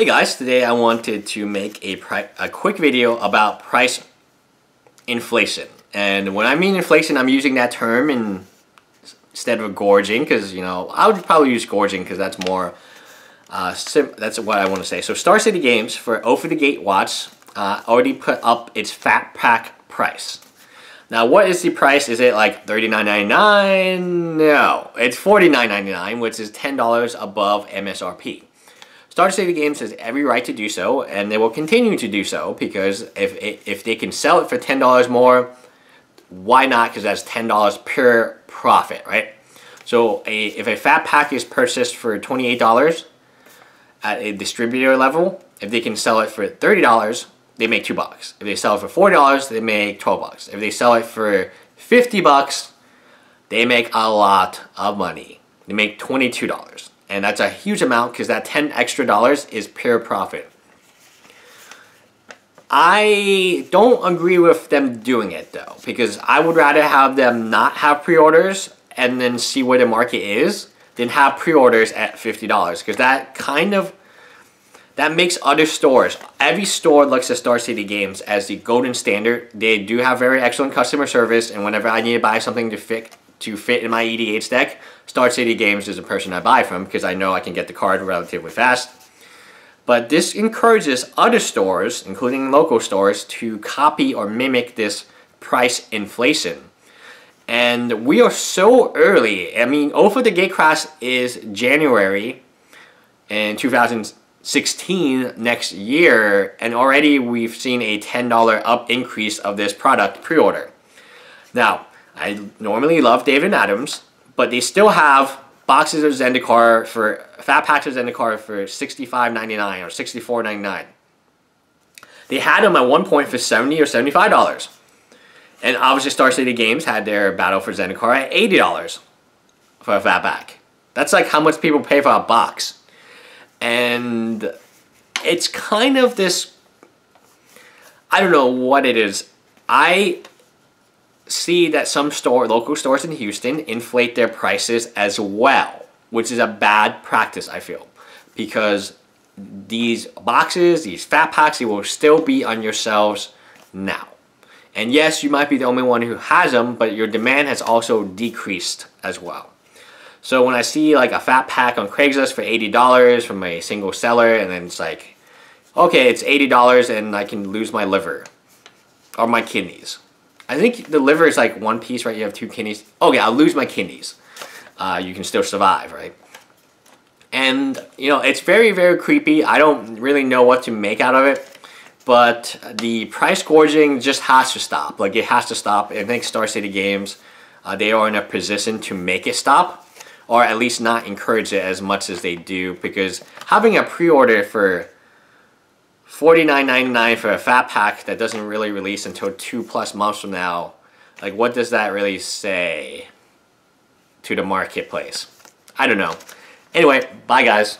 Hey guys, today I wanted to make a quick video about price inflation. And when I mean inflation, I'm using that term instead of gorging, because, you know, I would probably use gorging because that's more, that's what I want to say. So Star City Games for Oath of the Gatewatch already put up its fat pack price. Now, what is the price? Is it like $39.99? No, it's $49.99, which is $10 above MSRP. Star City Games has every right to do so, and they will continue to do so, because if they can sell it for $10 more, why not? Because that's $10 pure profit, right? So if a fat pack is purchased for $28 at a distributor level, if they can sell it for $30, they make $2. If they sell it for $40, they make $12. If they sell it for $50, they make a lot of money. They make $22. And that's a huge amount, because that $10 extra is pure profit. I don't agree with them doing it though, because I would rather have them not have pre-orders and then see where the market is than have pre-orders at $50, because that kind of, that makes other stores, every store looks at Star City Games as the golden standard. They do have very excellent customer service, and whenever I need to buy something to fit in my EDH deck, Star City Games is the person I buy from, because I know I can get the card relatively fast. But this encourages other stores, including local stores, to copy or mimic this price inflation. And we are so early. I mean, Oath of the Gatewatch is January in 2016, next year, and already we've seen a $10 up increase of this product pre-order. Now, I normally love David Adams, but they still have boxes of Zendikar for, fat packs of Zendikar for $65.99 or $64.99. They had them at one point for $70 or $75. And obviously Star City Games had their Battle for Zendikar at $80 for a fat pack. That's like how much people pay for a box. And it's kind of this, I don't know what it is. I see that some local stores in Houston inflate their prices as well, which is a bad practice, I feel, because these boxes, these fat packs, they will still be on your shelves now. And yes, you might be the only one who has them, but your demand has also decreased as well. So when I see like a fat pack on Craigslist for $80 from a single seller, and then it's like, okay, it's $80 and I can lose my liver or my kidneys. I think the liver is like one piece, right? You have two kidneys. Okay, I'll lose my kidneys. You can still survive, right? And, you know, it's very, very creepy. I don't really know what to make out of it. But the price gouging just has to stop. Like, it has to stop. I think Star City Games, they are in a position to make it stop, or at least not encourage it as much as they do. Because having a pre-order for $49.99 for a fat pack that doesn't really release until 2+ months from now, like, what does that really say to the marketplace? I don't know. Anyway, bye guys.